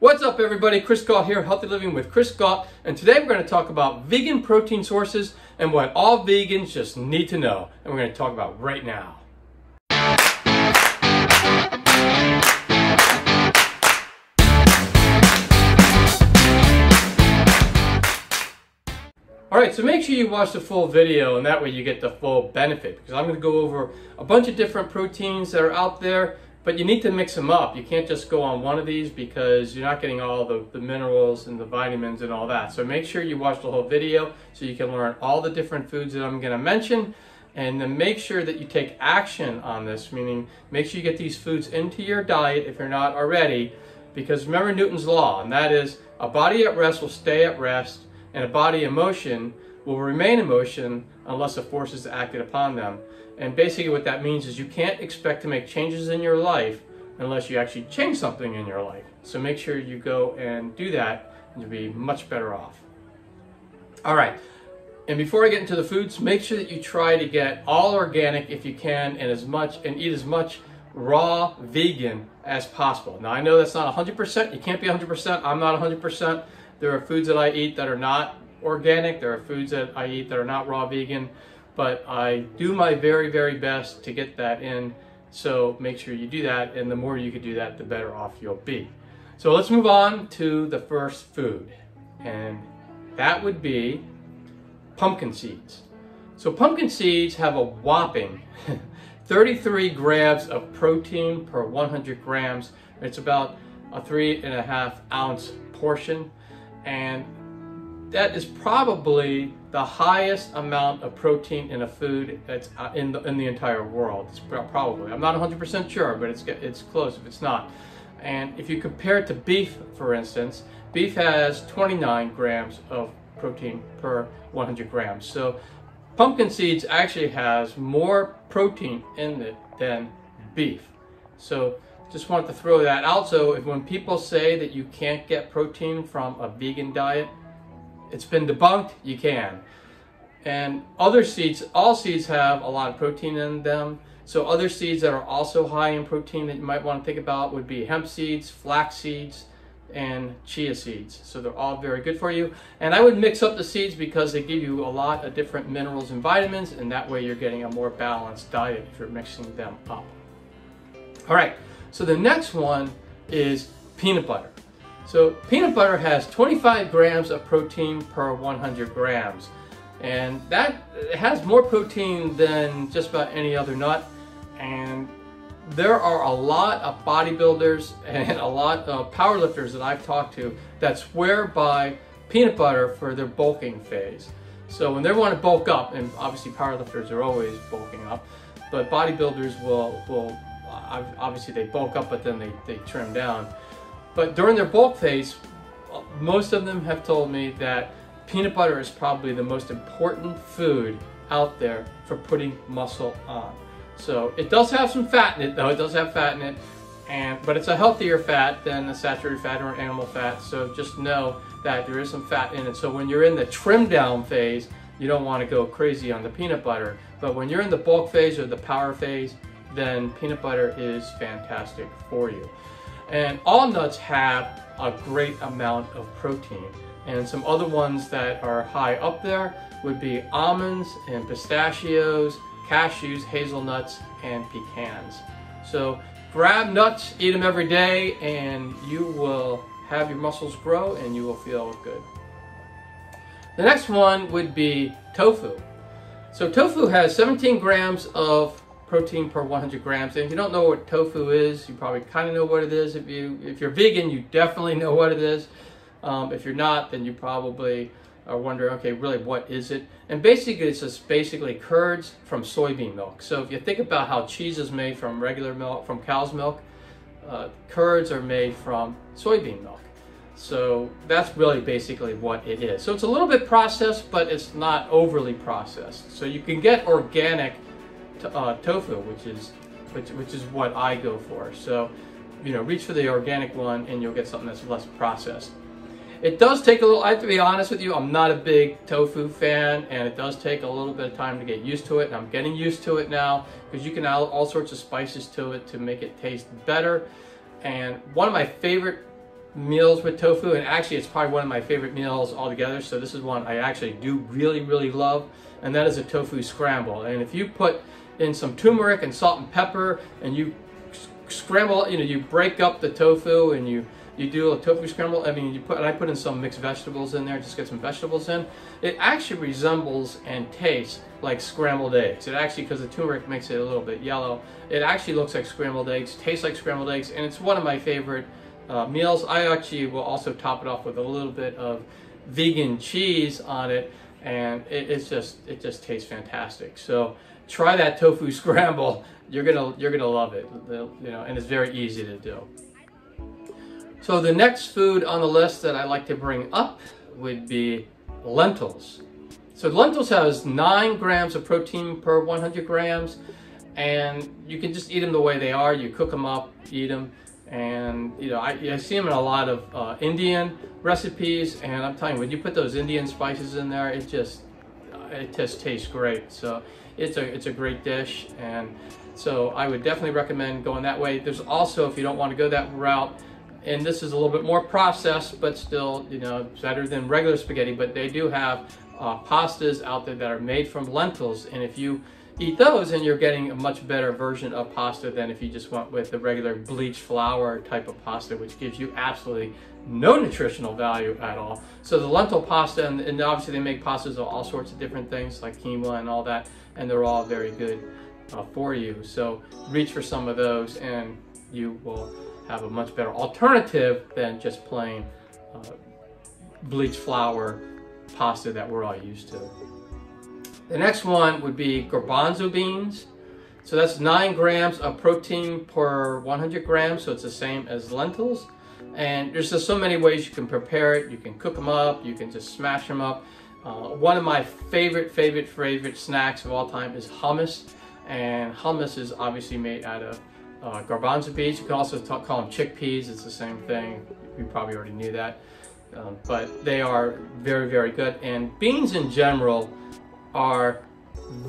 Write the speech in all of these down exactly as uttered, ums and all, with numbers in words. What's up everybody, Chris Gault here, Healthy Living with Chris Gault, and today we're going to talk about vegan protein sources and what all vegans just need to know, and we're going to talk about right now. Alright, so make sure you watch the full video and that way you get the full benefit, because I'm going to go over a bunch of different proteins that are out there. But you need to mix them up. You can't just go on one of these because you're not getting all the, the minerals and the vitamins and all that. So make sure you watch the whole video so you can learn all the different foods that I'm gonna mention. And then make sure that you take action on this, meaning make sure you get these foods into your diet if you're not already. Because remember Newton's law, and that is a body at rest will stay at rest, and a body in motion will remain in motion unless a force is acted upon them. And basically what that means is you can't expect to make changes in your life unless you actually change something in your life. So make sure you go and do that and you'll be much better off. All right, and before I get into the foods, make sure that you try to get all organic if you can, and as much and eat as much raw vegan as possible. Now I know that's not one hundred percent, you can't be one hundred percent, I'm not one hundred percent. There are foods that I eat that are not organic, there are foods that I eat that are not raw vegan. But I do my very, very best to get that in, so make sure you do that, and the more you can do that, the better off you'll be. So let's move on to the first food, and that would be pumpkin seeds. So pumpkin seeds have a whopping thirty-three grams of protein per one hundred grams. It's about a three and a half ounce portion, and that is probably the highest amount of protein in a food that's in the, in the entire world. It's probably, I'm not one hundred percent sure, but it's, it's close if it's not. And if you compare it to beef, for instance, beef has twenty-nine grams of protein per one hundred grams. So pumpkin seeds actually has more protein in it than beef. So just wanted to throw that out. So if, when people say that you can't get protein from a vegan diet, it's been debunked, you can. And other seeds, all seeds have a lot of protein in them. So other seeds that are also high in protein that you might want to think about would be hemp seeds, flax seeds, and chia seeds. So they're all very good for you. And I would mix up the seeds because they give you a lot of different minerals and vitamins, and that way you're getting a more balanced diet if you're mixing them up. All right, so the next one is peanut butter. So peanut butter has twenty-five grams of protein per one hundred grams, and that has more protein than just about any other nut. And there are a lot of bodybuilders and a lot of powerlifters that I've talked to that swear by peanut butter for their bulking phase. So when they want to bulk up, and obviously powerlifters are always bulking up, but bodybuilders will, will obviously they bulk up but then they, they trim down. But during their bulk phase, most of them have told me that peanut butter is probably the most important food out there for putting muscle on. So it does have some fat in it, though. It does have fat in it, and but it's a healthier fat than a saturated fat or animal fat. So just know that there is some fat in it. So when you're in the trim down phase, you don't want to go crazy on the peanut butter. But when you're in the bulk phase or the power phase, then peanut butter is fantastic for you. And all nuts have a great amount of protein. And some other ones that are high up there would be almonds and pistachios, cashews, hazelnuts, and pecans. So grab nuts, eat them every day, and you will have your muscles grow and you will feel good. The next one would be tofu. So tofu has seventeen grams of protein per one hundred grams. And if you don't know what tofu is, you probably kind of know what it is. If you if you're vegan, you definitely know what it is. Um, if you're not, then you probably are wondering, okay, really, what is it? And basically, it's just basically curds from soybean milk. So if you think about how cheese is made from regular milk, from cow's milk, uh, curds are made from soybean milk. So that's really basically what it is. So it's a little bit processed, but it's not overly processed. So you can get organic Uh, tofu, which is which, which is what I go for. So, you know, reach for the organic one and you'll get something that's less processed. It does take a little, I have to be honest with you, I'm not a big tofu fan, and it does take a little bit of time to get used to it, and I'm getting used to it now because you can add all sorts of spices to it to make it taste better. And one of my favorite meals with tofu, and actually it's probably one of my favorite meals altogether, so this is one I actually do really, really love, and that is a tofu scramble. And if you put in some turmeric and salt and pepper, and you scramble, you know, you break up the tofu and you you do a tofu scramble, I mean, you put, and I put in some mixed vegetables in there, just get some vegetables in, it actually resembles and tastes like scrambled eggs. It actually, because the turmeric makes it a little bit yellow, it actually looks like scrambled eggs, tastes like scrambled eggs, and it's one of my favorite uh, meals. I actually will also top it off with a little bit of vegan cheese on it, and it, it's just, it just tastes fantastic. So try that tofu scramble. You're gonna, you're gonna love it, you know, and it's very easy to do. So the next food on the list that I like to bring up would be lentils. So lentils has nine grams of protein per one hundred grams, and you can just eat them the way they are. You cook them up, eat them, and you know, I, I see them in a lot of uh, Indian recipes, and I'm telling you, when you put those Indian spices in there, it just, it just tastes great. So it's a, it's a great dish, and so I would definitely recommend going that way. There's also, if you don't want to go that route, and this is a little bit more processed, but still, you know, better than regular spaghetti, but they do have uh, pastas out there that are made from lentils. And if you eat those, and you're getting a much better version of pasta than if you just went with the regular bleached flour type of pasta, which gives you absolutely no nutritional value at all. So the lentil pasta, and, and obviously they make pastas of all sorts of different things like quinoa and all that, and they're all very good uh, for you. So reach for some of those and you will have a much better alternative than just plain uh, bleached flour pasta that we're all used to. The next one would be garbanzo beans. So that's nine grams of protein per one hundred grams, so it's the same as lentils. And there's just so many ways you can prepare it. You can cook them up, you can just smash them up. Uh, one of my favorite, favorite, favorite snacks of all time is hummus. And hummus is obviously made out of Uh, garbanzo beans. You can also talk, call them chickpeas. It's the same thing. You probably already knew that. Um, but they are very, very good. And beans in general are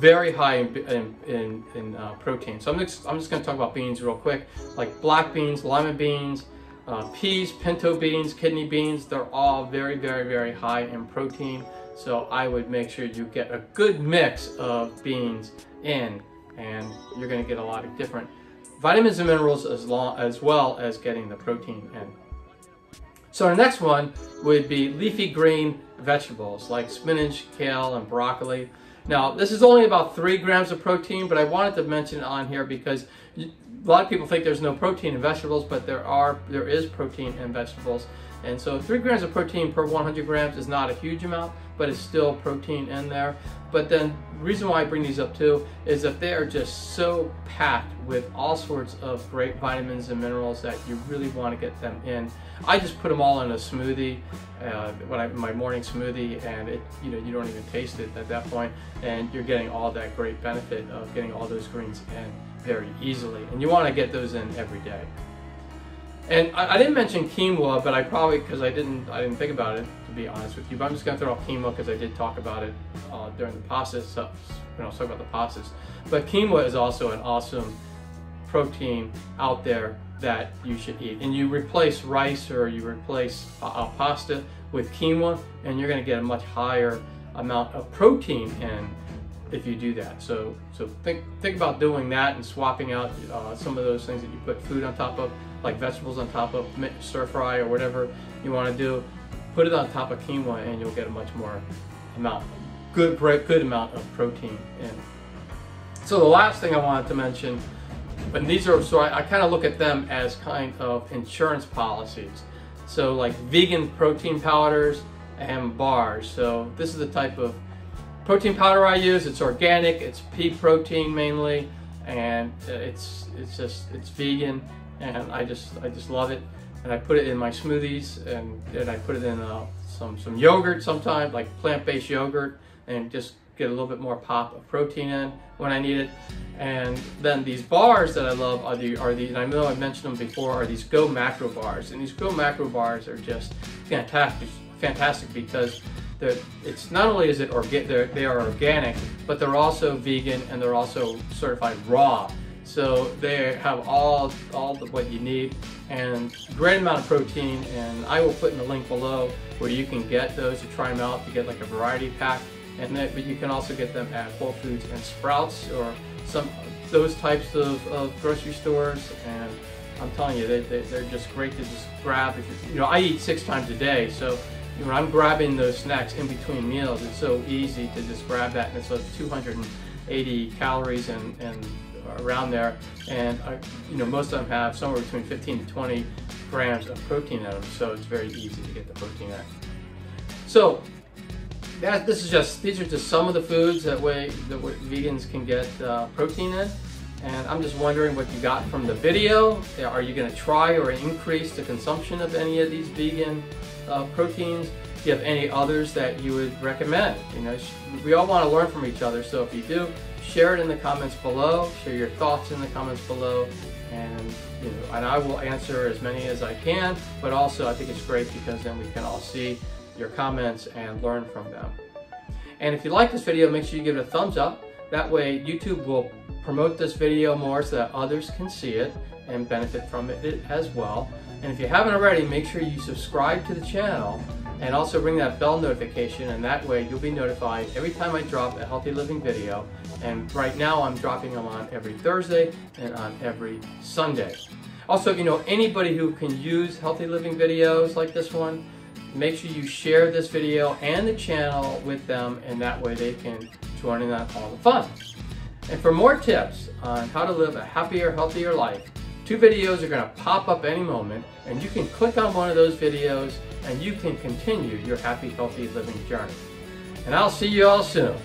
very high in, in, in, in uh, protein. So I'm just, I'm just going to talk about beans real quick. Like black beans, lima beans, uh, peas, pinto beans, kidney beans. They're all very, very, very high in protein. So I would make sure you get a good mix of beans in, and you're going to get a lot of different vitamins and minerals, as, long, as well as getting the protein in. So our next one would be leafy green vegetables like spinach, kale, and broccoli. Now this is only about three grams of protein, but I wanted to mention it on here because a lot of people think there's no protein in vegetables, but there are, there is protein in vegetables. And so three grams of protein per one hundred grams is not a huge amount, but it's still protein in there. But then the reason why I bring these up too is that they are just so packed with all sorts of great vitamins and minerals that you really want to get them in. I just put them all in a smoothie, uh, when I, my morning smoothie, and it, you know, you don't even taste it at that point, and you're getting all that great benefit of getting all those greens in very easily. And you want to get those in every day. And I, I didn't mention quinoa, but I probably, because I didn't, I didn't think about it, to be honest with you. But I'm just going to throw out quinoa because I did talk about it uh, during the pastas, so, you know, I was talking about the pastas. But quinoa is also an awesome protein out there that you should eat. And you replace rice or you replace uh, uh, pasta with quinoa, and you're going to get a much higher amount of protein in if you do that. So, so think, think about doing that and swapping out uh, some of those things that you put food on top of, like vegetables on top of, stir fry or whatever you want to do. Put it on top of quinoa and you'll get a much more amount, good, good amount of protein in. So the last thing I wanted to mention, and these are, so I, I kind of look at them as kind of insurance policies. So like vegan protein powders and bars. So this is the type of protein powder I use. It's organic, it's pea protein mainly, and it's, it's just, it's vegan. And I just, I just love it, and I put it in my smoothies, and, and I put it in uh, some, some yogurt sometimes, like plant-based yogurt, and just get a little bit more pop of protein in when I need it. And then these bars that I love are the, are the, and I know I mentioned them before, are these Go Macro bars. And these Go Macro bars are just fantastic, fantastic because they're, it's not only is it orga- they are organic, but they're also vegan and they're also certified raw. So they have all, all the, what you need, and great amount of protein, and I will put in the link below where you can get those to try them out. You get like a variety pack, and that, but you can also get them at Whole Foods and Sprouts or some those types of, of grocery stores, and I'm telling you, they, they, they're just great to just grab. If you, you know, I eat six times a day, so when I'm grabbing those snacks in between meals, it's so easy to just grab that, and it's like two hundred eighty calories and, and around there, and I, you know, most of them have somewhere between fifteen to twenty grams of protein in them, so it's very easy to get the protein in. So that this is just these are just some of the foods that way that vegans can get uh, protein in. And I'm just wondering what you got from the video. Are you going to try or increase the consumption of any of these vegan uh, proteins? Do you have any others that you would recommend? You know, we all want to learn from each other, so if you do, share it in the comments below. Share your thoughts in the comments below, and you know, and I will answer as many as I can. But also, I think it's great because then we can all see your comments and learn from them. And if you like this video, make sure you give it a thumbs up. That way, YouTube will promote this video more so that others can see it and benefit from it as well. And if you haven't already, make sure you subscribe to the channel and also ring that bell notification, and that way you'll be notified every time I drop a healthy living video. And right now I'm dropping them on every Thursday and on every Sunday. Also, you know, anybody who can use healthy living videos like this one, make sure you share this video and the channel with them, and that way they can join in on all the fun. And for more tips on how to live a happier, healthier life, two videos are going to pop up any moment, and you can click on one of those videos and you can continue your happy, healthy living journey. And I'll see you all soon.